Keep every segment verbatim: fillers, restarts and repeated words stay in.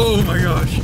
Oh my gosh.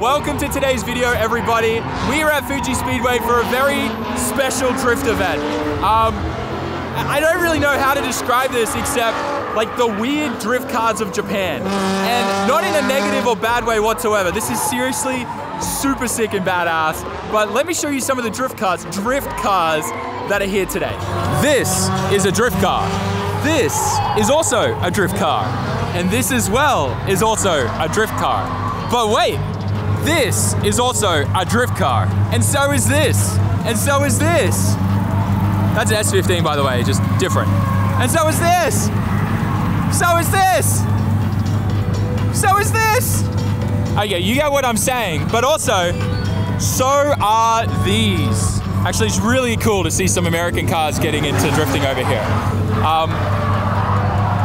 Welcome to today's video, everybody. We are at Fuji Speedway for a very special drift event. Um, I don't really know how to describe this except like the weird drift cars of Japan. And not in a negative or bad way whatsoever. This is seriously super sick and badass. But let me show you some of the drift cars, drift cars that are here today. This is a drift car. This is also a drift car. And this as well is also a drift car. But wait. This is also a drift car, and so is this, and so is this. That's an S fifteen, by the way, just different. And so is this, so is this, so is this. Okay, you get what I'm saying, but also, so are these. Actually, it's really cool to see some American cars getting into drifting over here. Um,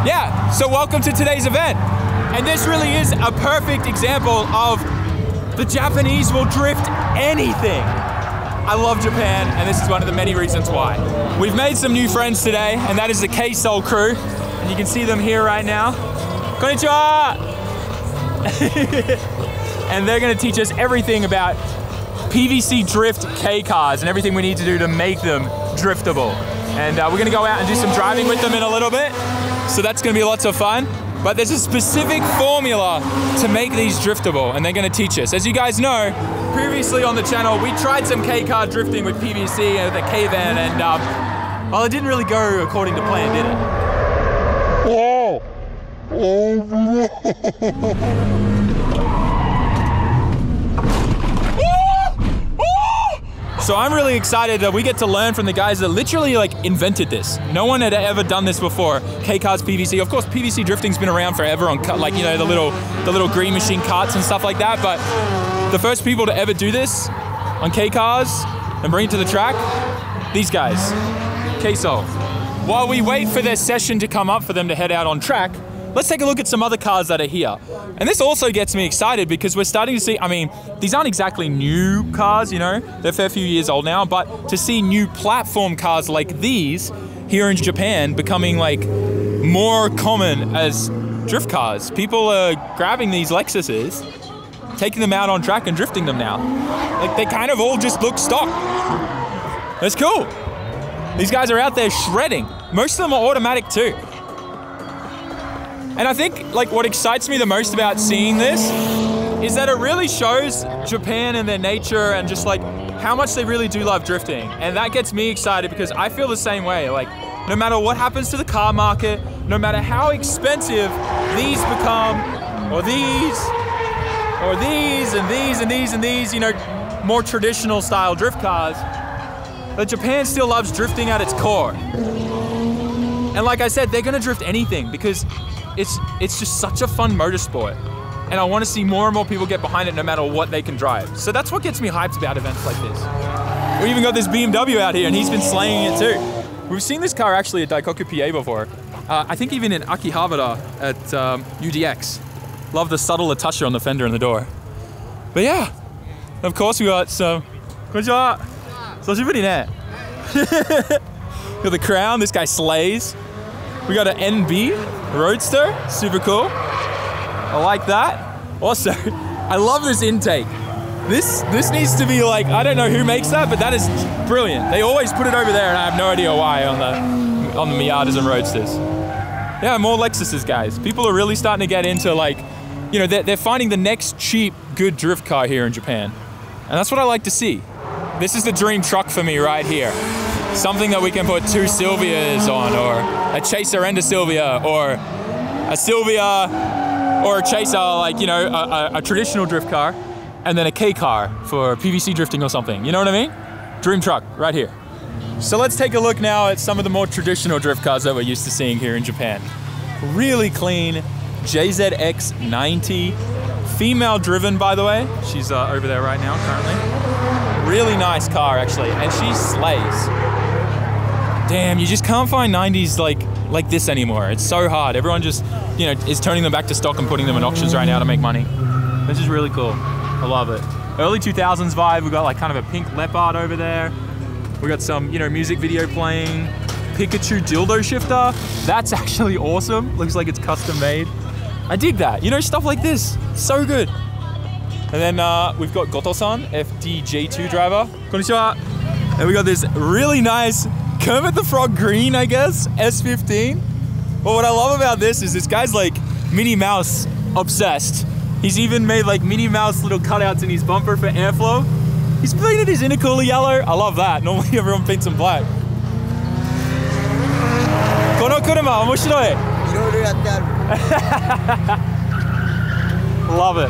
yeah, so welcome to today's event. And this really is a perfect example of the Japanese will drift anything. I love Japan, and this is one of the many reasons why. We've made some new friends today, and that is the K-Sol crew. And you can see them here right now. Konnichiwa! And they're gonna teach us everything about P V C drift K cars and everything we need to do to make them driftable. And uh, we're gonna go out and do some driving with them in a little bit. So that's gonna be lots of fun. But there's a specific formula to make these driftable, and they're gonna teach us. As you guys know, previously on the channel, we tried some K-car drifting with P V C and the K-van, and um, well, it didn't really go according to plan, did it? Oh! Oh no! So I'm really excited that we get to learn from the guys that literally like invented this. No one had ever done this before. K-cars, P V C. Of course, P V C drifting's been around forever on like you know the little the little green machine carts and stuff like that. But the first people to ever do this on K-cars and bring it to the track, these guys, K-Sol. While we wait for their session to come up for them to head out on track, let's take a look at some other cars that are here. And this also gets me excited because we're starting to see, I mean, these aren't exactly new cars, you know, they're a fair few years old now, but to see new platform cars like these here in Japan becoming like more common as drift cars. People are grabbing these Lexuses, taking them out on track and drifting them now. Like they kind of all just look stock. That's cool. These guys are out there shredding. Most of them are automatic too. And I think like what excites me the most about seeing this is that it really shows Japan and their nature and just like how much they really do love drifting. And that gets me excited because I feel the same way. Like no matter what happens to the car market, no matter how expensive these become, or these, or these, and these, and these, and these, you know, more traditional style drift cars, but Japan still loves drifting at its core. And like I said, they're gonna drift anything because It's it's just such a fun motorsport, and I want to see more and more people get behind it no matter what they can drive. So that's what gets me hyped about events like this. We even got this B M W out here, and he's been slaying it too. We've seen this car actually at Daikoku P A before. Uh, I think even in Akihabara at um, U D X. Love the subtle Attesa on the fender and the door. But yeah, of course we got some... Konnichiwa! Got the crown, this guy slays. We got an N B Roadster, super cool. I like that. Also, I love this intake. This this needs to be like, I don't know who makes that, but that is brilliant. They always put it over there and I have no idea why on the on the Miatas and Roadsters. Yeah, more Lexuses, guys. People are really starting to get into like, you know, they're, they're finding the next cheap, good drift car here in Japan. And that's what I like to see. This is the dream truck for me right here. Something that we can put two Silvias on, or a Chaser and a Silvia, or a Silvia, or a Chaser, like, you know, a, a, a traditional drift car, and then a K car for P V C drifting or something. You know what I mean? Dream truck, right here. So let's take a look now at some of the more traditional drift cars that we're used to seeing here in Japan. Really clean J Z X ninety, female driven by the way. She's uh, over there right now currently. Really nice car actually, and she slays. Damn, you just can't find nineties like like this anymore. It's so hard. Everyone just, you know, is turning them back to stock and putting them in auctions right now to make money. This is really cool. I love it. Early two thousands vibe. We've got like kind of a pink leopard over there. We got some, you know, music video playing. Pikachu dildo shifter. That's actually awesome. Looks like it's custom made. I dig that. You know, stuff like this. So good. And then uh, we've got Goto-san, F D J two driver. Konnichiwa. And we got this really nice Kermit the Frog green, I guess, S fifteen. But what I love about this is this guy's like Minnie Mouse obsessed. He's even made like Minnie Mouse little cutouts in his bumper for airflow. He's painted his intercooler yellow. I love that. Normally everyone paints them black. Kono kuruma, omoshiroi. Love it.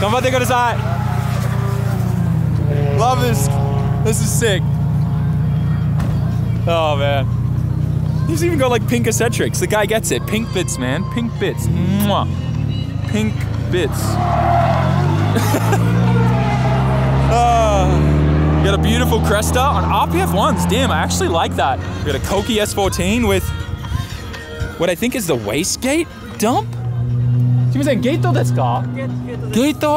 Ganbatte kudasai. Love this. This is sick. Oh man. He's even got like pink eccentrics. The guy gets it. Pink bits, man. Pink bits. Mwah. Pink bits. Oh. Got a beautiful Cresta on R P F ones. Damn, I actually like that. We got a Koki S fourteen with what I think is the wastegate dump? Gaito.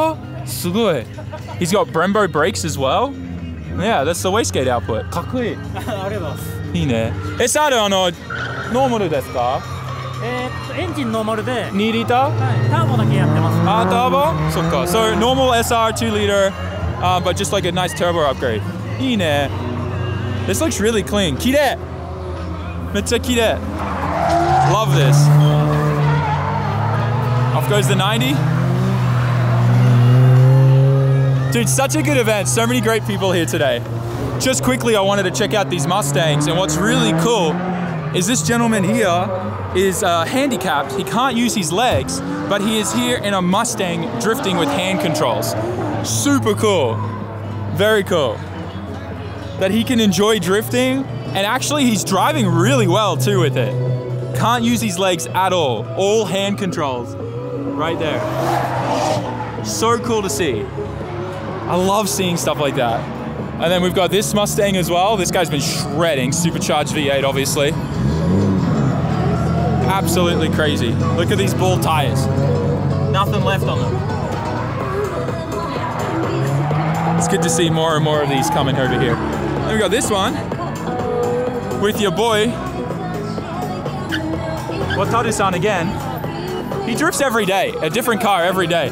He's got Brembo brakes as well. Yeah, that's the wastegate output. S R ノーマルですか? エンジンノーマルでtwo liter? はい、ターボだけやってます。あ、ターボ? そっか。So normal S R two liter, uh, but just like a nice turbo upgrade. いいね。This looks really clean. きれい。めっちゃきれい。Love this. Off goes the ninety. Dude, such a good event. So many great people here today. Just quickly, I wanted to check out these Mustangs, and what's really cool is this gentleman here is uh, handicapped. He can't use his legs, but he is here in a Mustang drifting with hand controls. Super cool, very cool. That he can enjoy drifting, and actually he's driving really well too with it. Can't use his legs at all, all hand controls, right there. So cool to see. I love seeing stuff like that. And then we've got this Mustang as well. This guy's been shredding, supercharged V eight, obviously. Absolutely crazy. Look at these bald tires. Nothing left on them. It's good to see more and more of these coming over here. Then we've got this one with your boy, Wataru-san again. He drifts every day, a different car every day.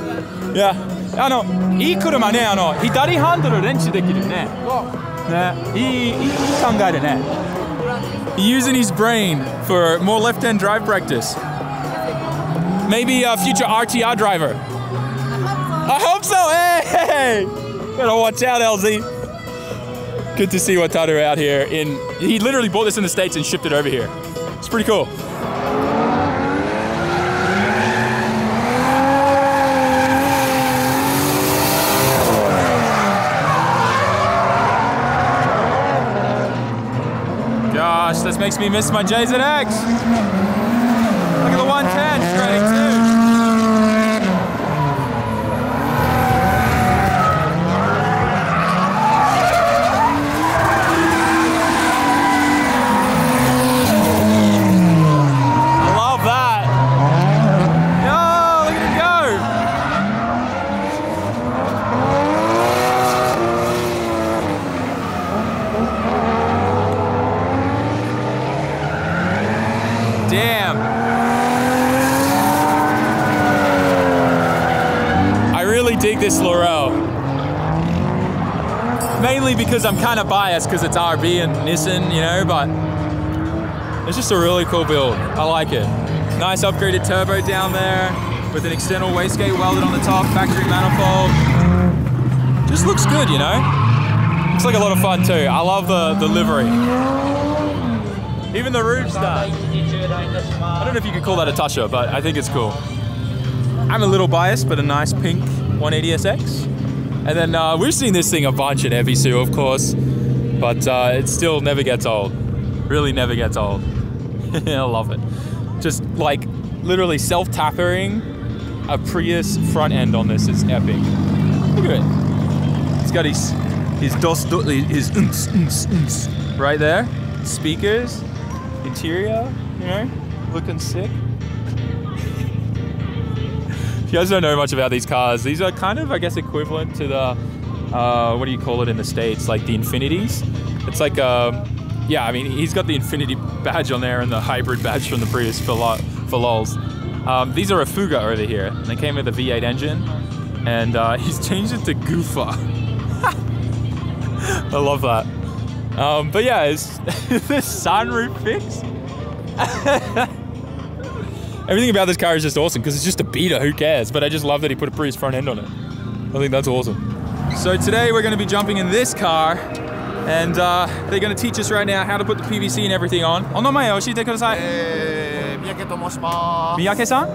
Yeah. あの、いい車ね、あの、左ハンドル練習できるね。ね、いい、いい考えでね。Using his brain for more left-hand drive practice. Maybe a future R T R driver. I hope so. I hope so. Hey, gotta watch out, L Z. Good to see Wataru out here. In he literally bought this in the States and shipped it over here. It's pretty cool. This makes me miss my J Z X. Look at the one ten shredding too. I love that. Yo, look at it go. Damn. I really dig this Laurel. Mainly because I'm kind of biased because it's R B and Nissan, you know, but it's just a really cool build. I like it. Nice upgraded turbo down there with an external wastegate welded on the top, factory manifold. Just looks good, you know? Looks like a lot of fun too. I love the, the livery. Even the roof star. I don't know if you could call that a toucher, but I think it's cool. I'm a little biased, but a nice pink one eighty S X. And then uh, we've seen this thing a bunch at Ebisu, of course. but uh, it still never gets old. Really never gets old. I love it. Just like literally self-tappering a Prius front end on this is epic. Look at it. He's got his his dos his unts, unts, unts right there. Speakers, interior, you know, looking sick. If you guys don't know much about these cars, these are kind of, I guess, equivalent to the uh, what do you call it in the States? Like the Infinities. It's like um, yeah, I mean, he's got the Infinity badge on there and the hybrid badge from the Prius for lo for lols. Um, these are a Fuga over here, and they came with a V eight engine, and uh, he's changed it to Goofa. I love that. Um, but yeah, is this sunroof fixed? Everything about this car is just awesome because it's just a beater, who cares? But I just love that he put a Prius front end on it. I think that's awesome. So today we're going to be jumping in this car, and uh, they're going to teach us right now how to put the P V C and everything on. Oh no, my Oshi, take it aside. Miyake-san?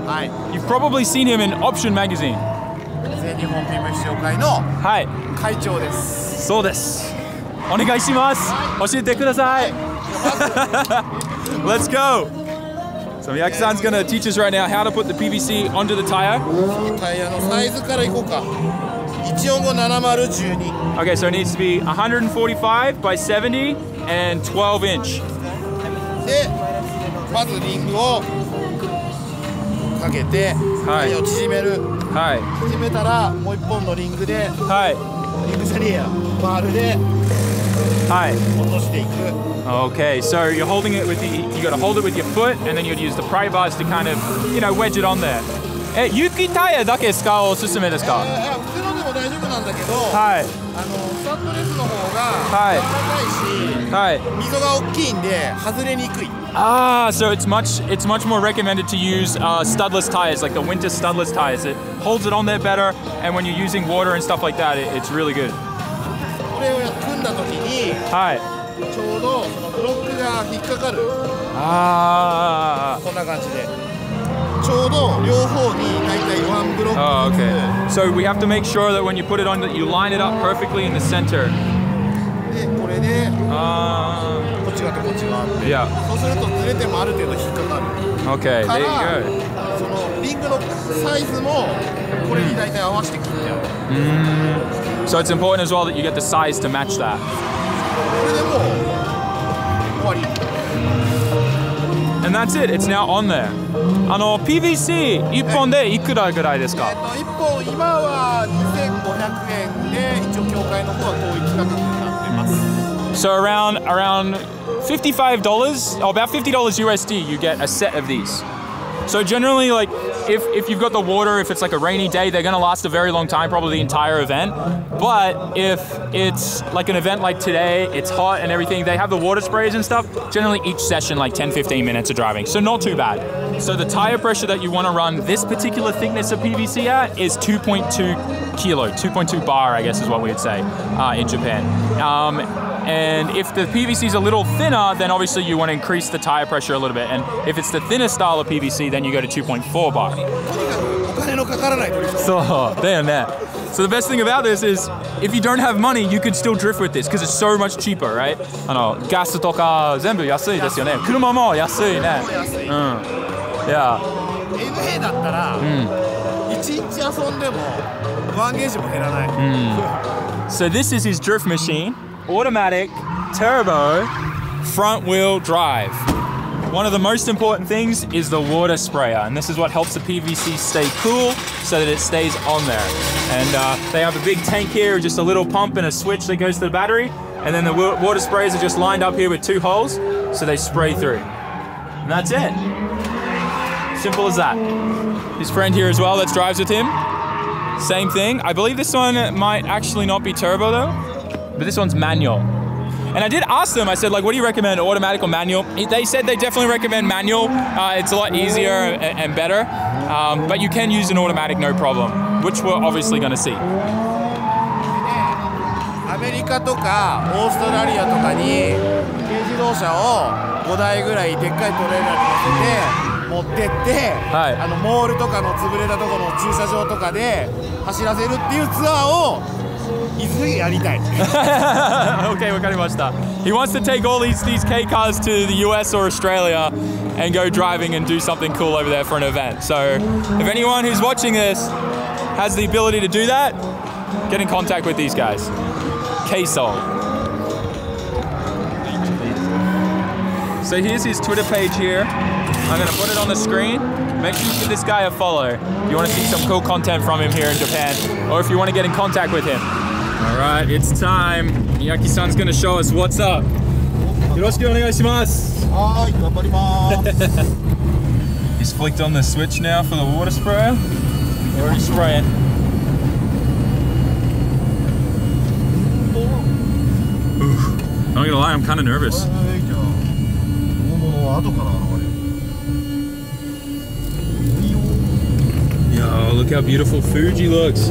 You've probably seen him in Option magazine. Let's go! So Miyake-san's gonna teach us right now how to put the P V C onto the tire. Okay, so it needs to be one forty-five by seventy and twelve inch. Okay, so you're holding it with the, you gotta hold it with your foot, and then you'd use the pry bars to kind of, you know, wedge it on there. Eh, yuki tire dake desu ka o susume desu ka? Hi. あの、スタッドレスの方が柔らかいし、溝が大きいんで外れにくい。Ah, so it's much it's much more recommended to use uh, studless tires, like the winter studless tires. It holds it on there better, and when you're using water and stuff like that, it, it's really good. これを組んだ時に、はい。ちょうどそのブロックが引っかかる。ああ。こんな感じで。 Oh, okay. So we have to make sure that when you put it on, that you line it up perfectly in the center. Uh, yeah. Okay, there you go. Mm. So it's important as well that you get the size to match that. And that's it, it's now on there. P V C, one本でいくらぐらいですか? one本、今はtwo thousand five hundred yenで、一応協会の方は統一価格になっています。So around, around fifty-five dollars, or about fifty dollars U S D, you get a set of these. So generally, like, if, if you've got the water, if it's like a rainy day, they're gonna last a very long time, probably the entire event. But if it's like an event like today, it's hot and everything, they have the water sprays and stuff, generally each session, like ten, fifteen minutes of driving, so not too bad. So the tire pressure that you wanna run this particular thickness of P V C at is two point two kilo, two point two bar, I guess is what we'd say uh, in Japan. Um, And if the P V C is a little thinner, then obviously you want to increase the tire pressure a little bit. And if it's the thinner style of P V C, then you go to two point four bar. So, damn that. So the best thing about this is, if you don't have money, you could still drift with this because it's so much cheaper, right? Yeah. Mm. So this is his drift machine. Automatic, turbo, front wheel drive. One of the most important things is the water sprayer, and this is what helps the P V C stay cool so that it stays on there. And uh, they have a big tank here, just a little pump and a switch that goes to the battery, and then the water sprays are just lined up here with two holes, so they spray through. And that's it. Simple as that. His friend here as well that drives with him, same thing. I believe this one might actually not be turbo though. But this one's manual. And I did ask them, I said, like, what do you recommend, automatic or manual? They said they definitely recommend manual. Uh, it's a lot easier and, and better. Um, but you can use an automatic, no problem, which we're obviously going to see. Hi. Okay, wakarimatta. He wants to take all these these K cars to the U S or Australia and go driving and do something cool over there for an event. So if anyone who's watching this has the ability to do that, get in contact with these guys. K-Sol. So here's his Twitter page here. I'm gonna put it on the screen. Make sure you give this guy a follow if you wanna see some cool content from him here in Japan, or if you wanna get in contact with him. All right, it's time. Miyake-san's gonna show us what's up. Yoroshiku onegaishimasu. Hi, ganbarimasu. He's flicked on the switch now for the water sprayer. Already spraying. Oof. Not gonna lie, I'm kinda nervous. Yo, look how beautiful Fuji looks.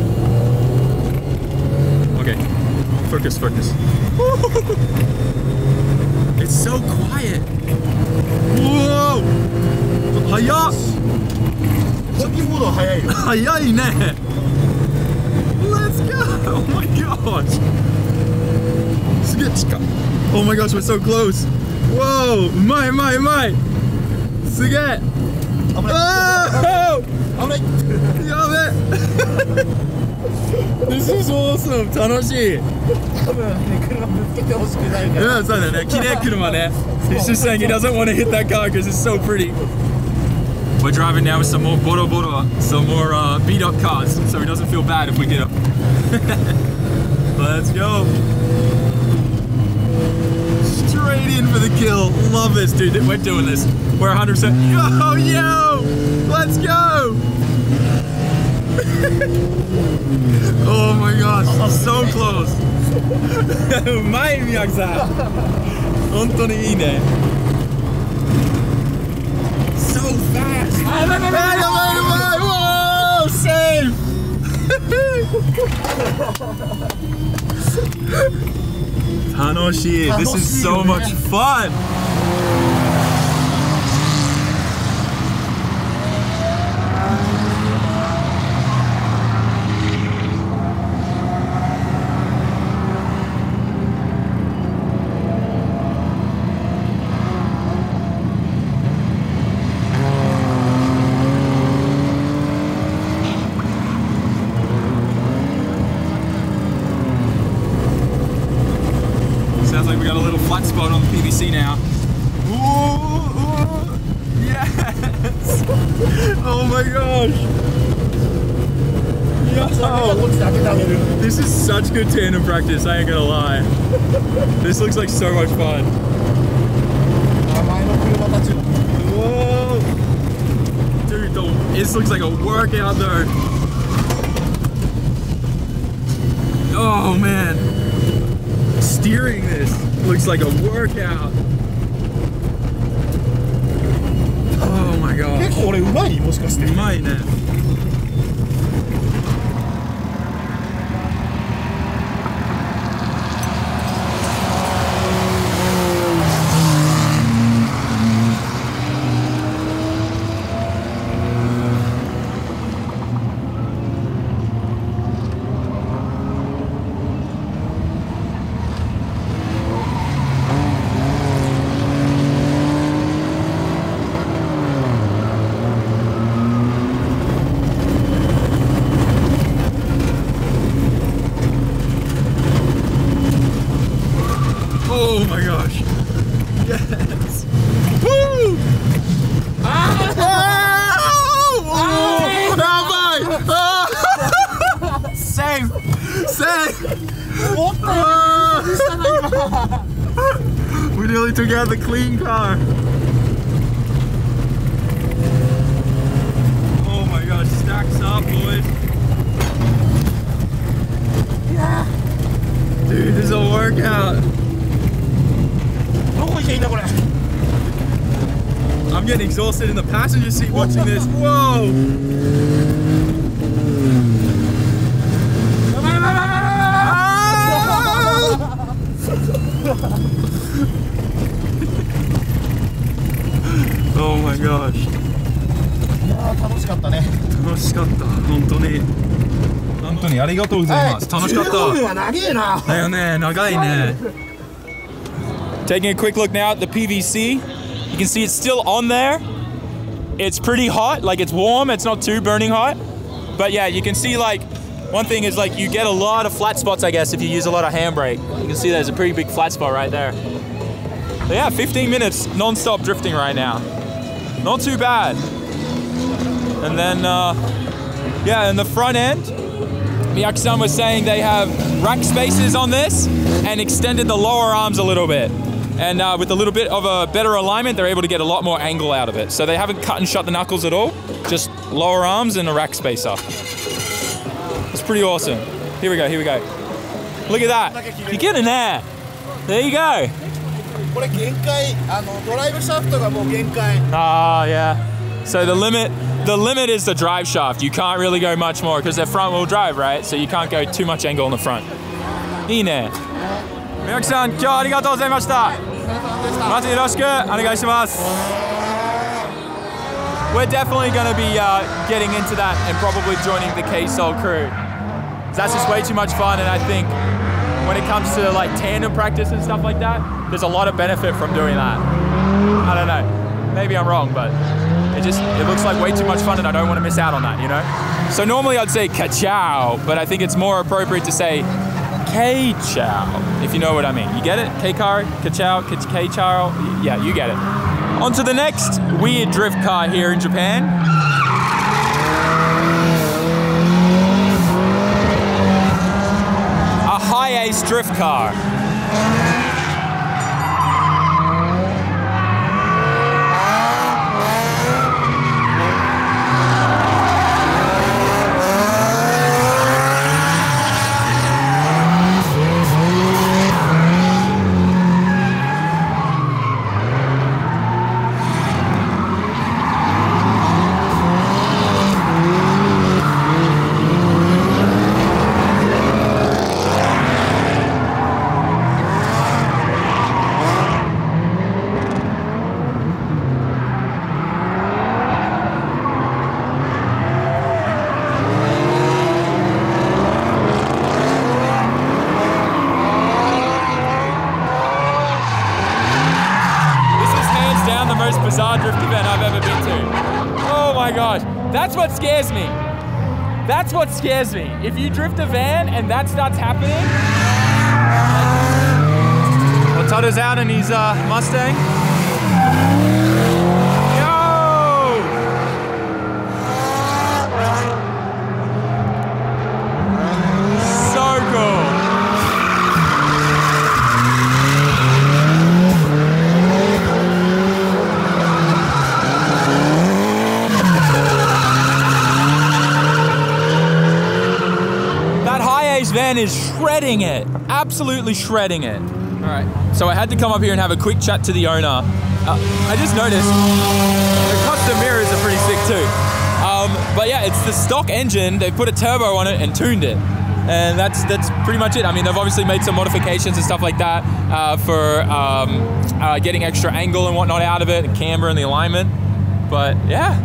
Okay, focus, focus. It's so quiet. Whoa! Haya! Hayai ne! Let's go! Oh my gosh! Oh my gosh, we're so close! Whoa! My, my, my! Suget! Oh! I'm like, yabe! This is awesome! Tanoshi! Yeah, it's like that. Kirei kuruma ne. He's just saying he doesn't want to hit that car because it's so pretty. We're driving now with some more boro boro, some more uh, beat up cars, so he doesn't feel bad if we get up. Let's go! Straight in for the kill. Love this, dude. We're doing this. We're one hundred percent. Yo, yo! Let's go! Oh my gosh. So close. My Miyake-san. Hontoni ii ne. So fast. Whoa! Save! Tanoshi, this is so much fun! Good tandem practice, I ain't gonna lie. This looks like so much fun. Whoa! Dude, the, this looks like a workout though. Oh man. Steering this looks like a workout. Oh my god. Umai ne. The clean car. Oh my gosh, stacks up, boys. Yeah. Dude, this is a workout. I'm getting exhausted in the passenger seat watching this. Whoa. Ah! Oh my gosh. Yeah, it was fun. It was fun. Honestly. 本当にありがとうございます。楽しかった。じゅうごふんは長いな。だよね、長いね。Taking a quick look now at the P V C. You can see it's still on there. It's pretty hot, like it's warm, it's not too burning hot. But yeah, you can see like, one thing is like you get a lot of flat spots, I guess, if you use a lot of handbrake. You can see there's a pretty big flat spot right there. But yeah, fifteen minutes non-stop drifting right now. Not too bad. And then, uh, yeah, in the front end, Miyake-san was saying they have rack spacers on this and extended the lower arms a little bit. And uh, with a little bit of a better alignment, they're able to get a lot more angle out of it. So they haven't cut and shut the knuckles at all, just lower arms and a rack spacer. It's pretty awesome. Here we go, here we go. Look at that. You get in there. There you go. Ah, yeah. So the limit, the limit is the drive shaft. You can't really go much more because they're front wheel drive, right? So you can't go too much angle in the front. In there. Miyake-san, thank you very much. We're definitely going to be uh, getting into that and probably joining the K-Sol crew. That's just way too much fun, and I think when it comes to like tandem practice and stuff like that, there's a lot of benefit from doing that. I don't know. Maybe I'm wrong, but it just it looks like way too much fun, and I don't want to miss out on that, you know? So normally I'd say ka-chow, but I think it's more appropriate to say K-Chow, if you know what I mean. You get it? K-Car, K-Chow, K-Chow. Yeah, you get it. On to the next weird drift car here in Japan. A high ace drift car. That's what scares me. If you drift a van and that starts happening. Wataru's out in his uh, Mustang. Yo! So van is shredding it, absolutely shredding it. All right, so I had to come up here and have a quick chat to the owner. Uh, I just noticed the custom mirrors are pretty sick too. Um, but yeah, it's the stock engine. They put a turbo on it and tuned it, and that's that's pretty much it. I mean, they've obviously made some modifications and stuff like that uh, for um, uh, getting extra angle and whatnot out of it, and camber and the alignment. But yeah.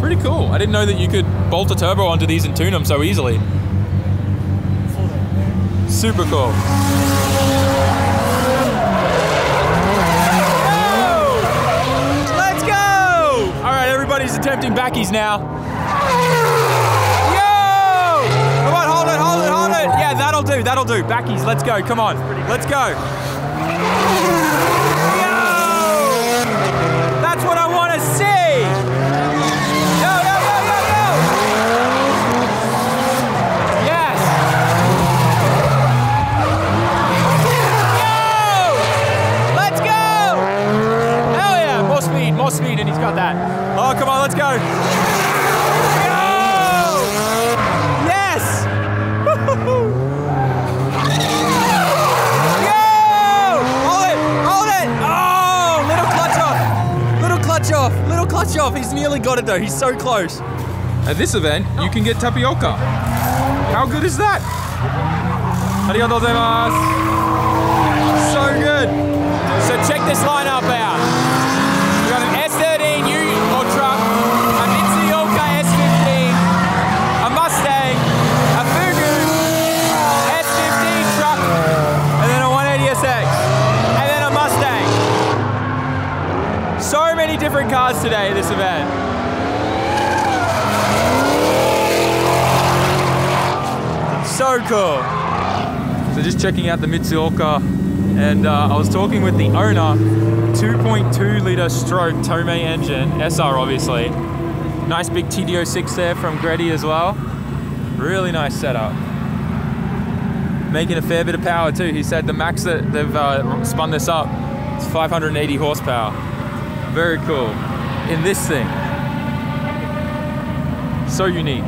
Pretty cool. I didn't know that you could bolt a turbo onto these and tune them so easily. Super cool. Go! Let's go! All right, everybody's attempting backies now. Yo! Come on, hold it, hold it, hold it. Yeah, that'll do, that'll do. Backies, let's go, come on. Let's go. Yo! That's what I want to see. Speed, and he's got that. Oh, come on, let's go. Yo! Yes! Yo! Hold it, hold it! Oh, little clutch off. Little clutch off, little clutch off. He's nearly got it though, he's so close. At this event, you can get tapioca. How good is that? Arigatou gozaimasu. So good. So check this lineup out. S thirteen U Ultra, a Mitsuoka S fifteen, a different cars today at this event. So cool. So just checking out the Mitsuoka, and uh, I was talking with the owner, two point two litre stroke Tomei engine, S R obviously. Nice big T D oh six there from Greddy as well. Really nice setup. Making a fair bit of power too. He said the max that they've uh, spun this up is five hundred eighty horsepower. Very cool. In this thing. So unique.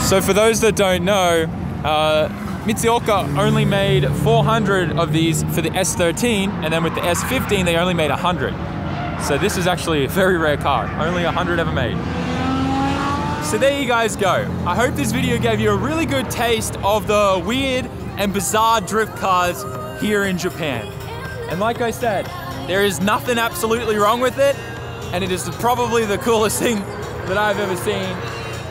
So for those that don't know, uh, Mitsuoka only made four hundred of these for the S thirteen, and then with the S fifteen they only made one hundred. So this is actually a very rare car, only one hundred ever made. So there you guys go. I hope this video gave you a really good taste of the weird and bizarre drift cars here in Japan. And like I said, there is nothing absolutely wrong with it, and it is probably the coolest thing that I've ever seen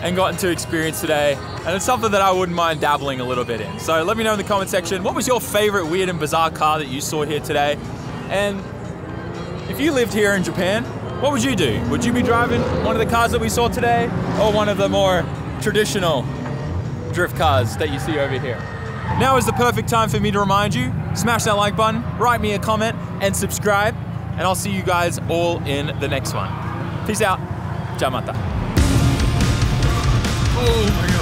and gotten to experience today. And it's something that I wouldn't mind dabbling a little bit in. So let me know in the comment section, what was your favorite weird and bizarre car that you saw here today? And if you lived here in Japan, what would you do? Would you be driving one of the cars that we saw today, or one of the more traditional drift cars that you see over here? Now is the perfect time for me to remind you, smash that like button, write me a comment, and subscribe, and I'll see you guys all in the next one. Peace out. Ciao, mata. Oh my God.